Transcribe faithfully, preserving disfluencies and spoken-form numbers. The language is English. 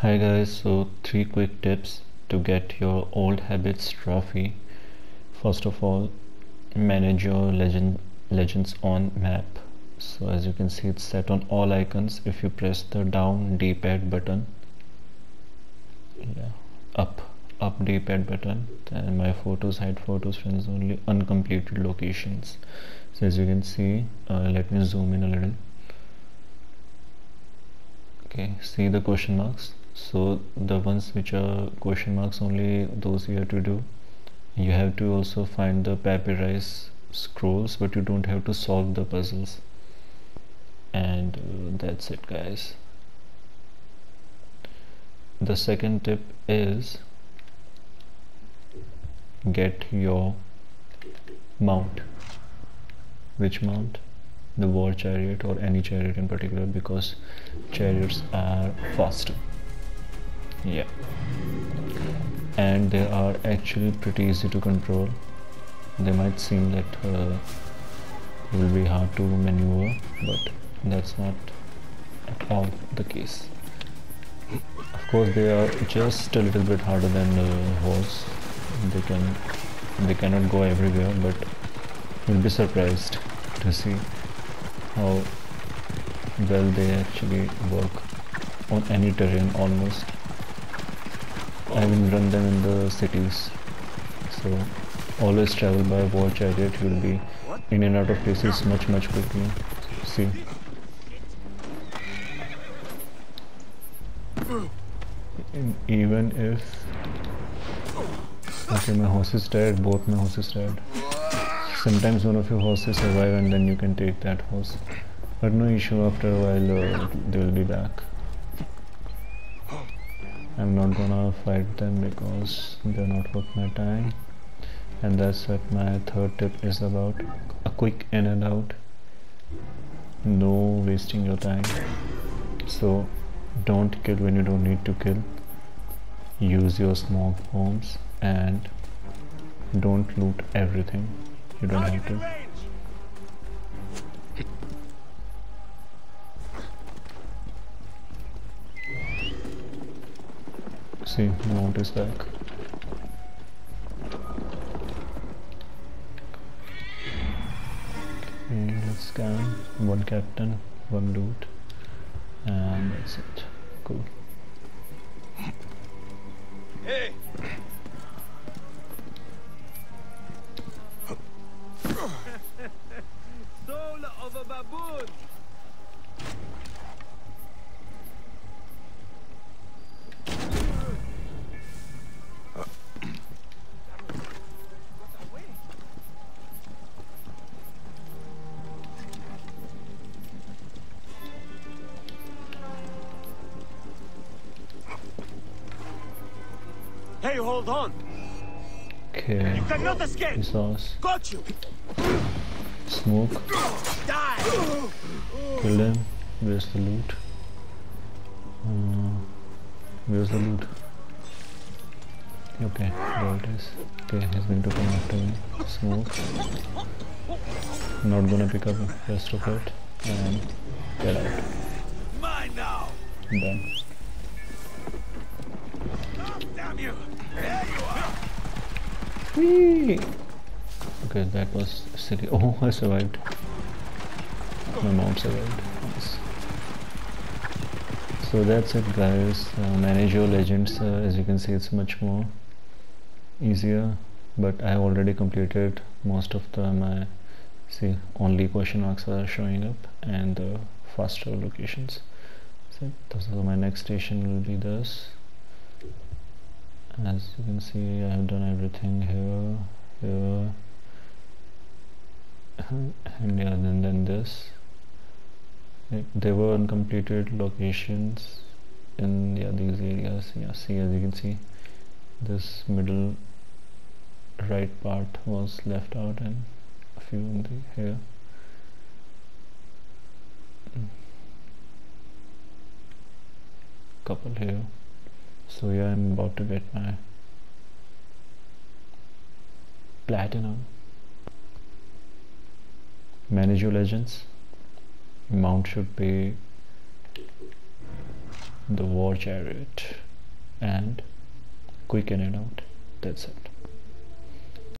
Hi guys, so three quick tips to get your old habits trophy. First of all, manage your legend legends on map. So as you can see, it's set on all icons. If you press the down D-pad button, yeah, up up D-pad button, and my photos, hide photos, friends only, uncompleted locations. So as you can see, uh, let me zoom in a little. Okay, see the question marks. So the ones which are question marks only, those you have to do. You have to also find the Papyrus scrolls, but you don't have to solve the puzzles. And uh, that's it, guys. The second tip is get your mount. Which mount? The war chariot, or any chariot in particular, because chariots are faster. Yeah, and they are actually pretty easy to control. They might seem that uh, it will be hard to maneuver, but that's not at all the case. Of course, they are just a little bit harder than uh, horse. They can, they cannot go everywhere, but you'll be surprised to see how well they actually work on any terrain almost. I will run them in the cities. So always travel by war chariot. You will be in and out of places much much quickly. See. And even if... Okay, my horse is dead. Both my horses dead. Sometimes one of your horses survive and then you can take that horse, but no issue, after a while uh, they will be back. I'm not gonna fight them because they're not worth my time, and that's what my third tip is about. A quick in and out, no wasting your time. So don't kill when you don't need to kill. Use your small bombs and don't loot everything. You don't have to. See, my mount is back. Okay, let's scan. One captain, one loot, and that's it. Cool. Hey. Soul of a baboon. Hey, hold on. Okay. You cannot escape. Got you. Smoke. Die. Kill him. Where's the loot? Uh, where's the loot? Okay, there it is. Okay, he's going to come after me. Smoke. Not gonna pick up the rest of it. And get out. Mine now. Done. Damn you. There you are. Whee! Okay, that was silly. Oh, I survived. My mount survived. Nice. So that's it, guys. Uh, manage your legends. Uh, as you can see, it's much more easier. But I have already completed most of the my. See, only question marks are showing up, and the faster locations. So my next station will be this. As you can see, I have done everything here, here, and yeah, then, then this. It, they were uncompleted locations in yeah, these areas. Yeah, see, as you can see, this middle right part was left out, and a few in the here. Couple here. So yeah, I'm about to get my platinum. Manage your legends. Mount should be the war chariot and quicken it out. That's it.